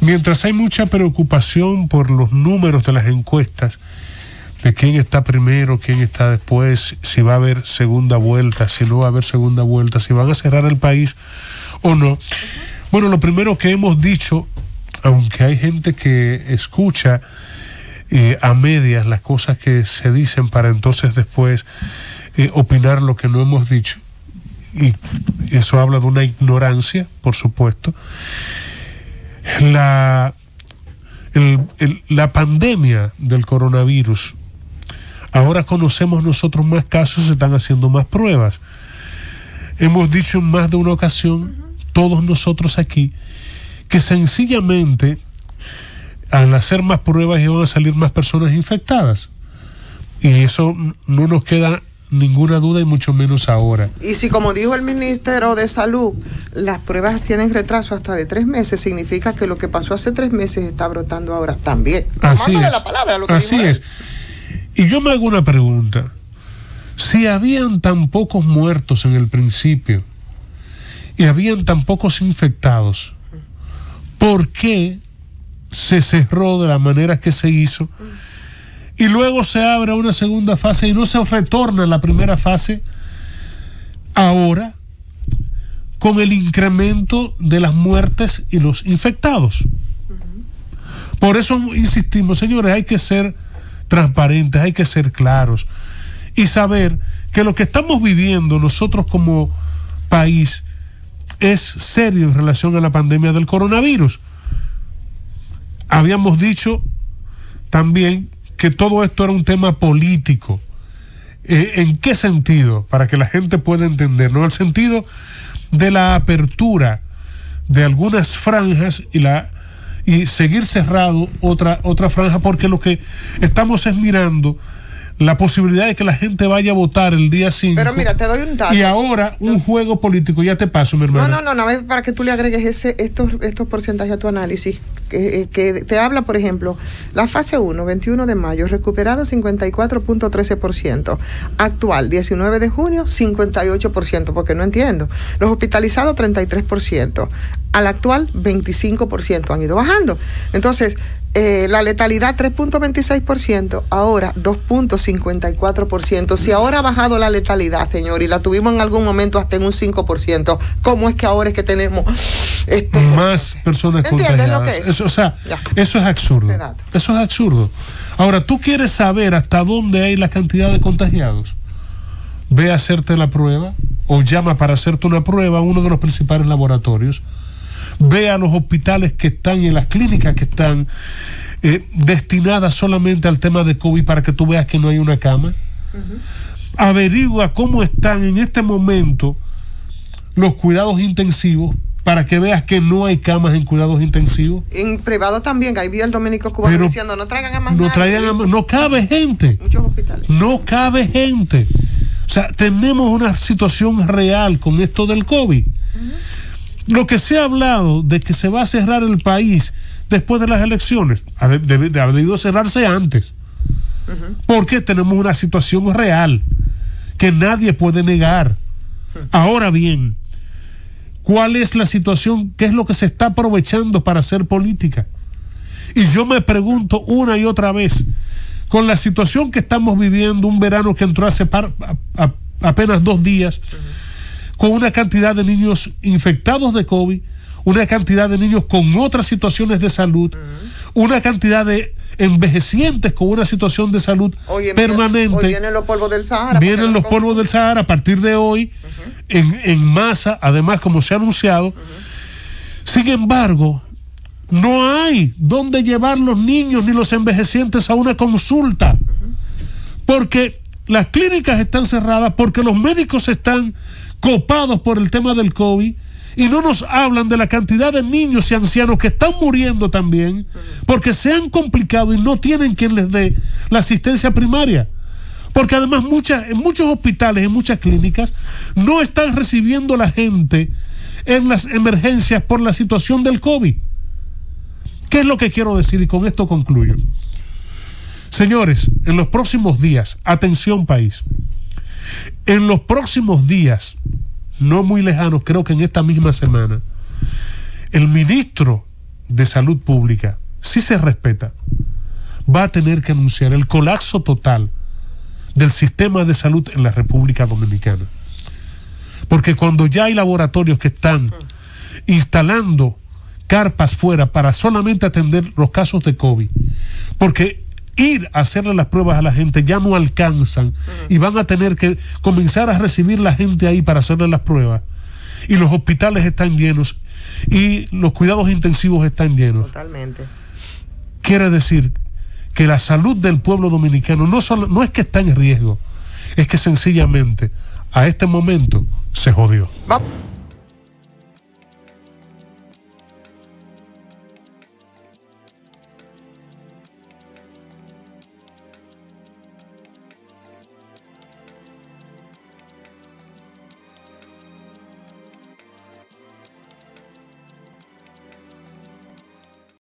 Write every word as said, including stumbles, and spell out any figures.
Mientras hay mucha preocupación por los números de las encuestas, de quién está primero, quién está después, si va a haber segunda vuelta, si no va a haber segunda vuelta, si van a cerrar el país o no. Bueno, lo primero que hemos dicho, aunque hay gente que escucha eh, a medias las cosas que se dicen para entonces después eh, opinar lo que no hemos dicho, y eso habla de una ignorancia, por supuesto. La, el, el, la pandemia del coronavirus, ahora conocemos nosotros más casos, se están haciendo más pruebas. Hemos dicho en más de una ocasión, todos nosotros aquí, que sencillamente al hacer más pruebas iban a salir más personas infectadas. Y eso no nos queda ninguna duda, y mucho menos ahora. Y si, como dijo el Ministerio de Salud, las pruebas tienen retraso hasta de tres meses, significa que lo que pasó hace tres meses está brotando ahora también. Así es. La palabra, lo que Así dijo es. Y yo me hago una pregunta. Si habían tan pocos muertos en el principio y habían tan pocos infectados, ¿por qué se cerró de la manera que se hizo? Y luego se abre una segunda fase y no se retorna a la primera fase ahora, con el incremento de las muertes y los infectados. Uh-huh. Por eso insistimos, señores, hay que ser transparentes, hay que ser claros y saber que lo que estamos viviendo nosotros como país es serio en relación a la pandemia del coronavirus. Habíamos dicho también que todo esto era un tema político. Eh, ¿En qué sentido? Para que la gente pueda entender, ¿no? El sentido de la apertura de algunas franjas y la y seguir cerrado otra, otra franja, porque lo que estamos es mirando la posibilidad de que la gente vaya a votar el día cinco. Pero mira, te doy un dato. Y ahora un no. juego político. Ya te paso, mi hermano. No, no, no, no, para que tú le agregues ese, estos, estos porcentajes a tu análisis. Que, que te habla, por ejemplo, la fase uno, veintiuno de mayo, recuperado cincuenta y cuatro punto trece por ciento. Actual, diecinueve de junio, cincuenta y ocho por ciento, porque no entiendo. Los hospitalizados, treinta y tres por ciento. Al actual, veinticinco por ciento. Han ido bajando. Entonces, Eh, la letalidad tres punto veintiséis por ciento, ahora dos punto cincuenta y cuatro por ciento. Si ahora ha bajado la letalidad, señor, y la tuvimos en algún momento hasta en un cinco por ciento, ¿cómo es que ahora es que tenemos este... más personas contagiadas? Lo que es? Eso, o sea, ya. eso es absurdo. Eso es absurdo. Ahora, ¿tú quieres saber hasta dónde hay la cantidad de contagiados? Ve a hacerte la prueba o llama para hacerte una prueba a uno de los principales laboratorios. Ve a los hospitales que están y en las clínicas que están eh, destinadas solamente al tema de COVID, para que tú veas que no hay una cama. Uh-huh. Averigua cómo están en este momento los cuidados intensivos, para que veas que no hay camas en cuidados intensivos. En privado también, ahí vi al dominico cubano Pero diciendo, no traigan a más no, nadie, traigan a, no cabe gente. Muchos hospitales. No cabe gente. O sea, tenemos una situación real con esto del COVID. Uh-huh. Lo que se ha hablado de que se va a cerrar el país después de las elecciones, ha debido cerrarse antes. Uh-huh. Porque tenemos una situación real que nadie puede negar. Ahora bien, ¿cuál es la situación? ¿Qué es lo que se está aprovechando para hacer política? Y yo me pregunto una y otra vez, con la situación que estamos viviendo, un verano que entró hace par, a, a, apenas dos días, uh-huh, con una cantidad de niños infectados de COVID, una cantidad de niños con otras situaciones de salud, uh-huh, una cantidad de envejecientes con una situación de salud hoy permanente. Hoy vienen los polvos del Sahara. Vienen los polvos del Sahara a partir de hoy, uh-huh, en, en masa, además, como se ha anunciado. Uh-huh. Sin embargo, no hay dónde llevar los niños ni los envejecientes a una consulta, uh-huh, porque las clínicas están cerradas, porque los médicos están copados por el tema del COVID, y no nos hablan de la cantidad de niños y ancianos que están muriendo también porque se han complicado y no tienen quien les dé la asistencia primaria, porque además muchas, en muchos hospitales, en muchas clínicas no están recibiendo a la gente en las emergencias por la situación del COVID. ¿Qué es lo que quiero decir? Y con esto concluyo, señores. En los próximos días, atención país, en los próximos días, no muy lejanos, creo que en esta misma semana, el ministro de salud pública, si se respeta, va a tener que anunciar el colapso total del sistema de salud en la República Dominicana. Porque cuando ya hay laboratorios que están instalando carpas fuera para solamente atender los casos de COVID, porque ir a hacerle las pruebas a la gente ya no alcanzan y van a tener que comenzar a recibir la gente ahí para hacerle las pruebas, y los hospitales están llenos y los cuidados intensivos están llenos. Totalmente. Quiere decir que la salud del pueblo dominicano no, solo, no es que está en riesgo, es que sencillamente a este momento se jodió.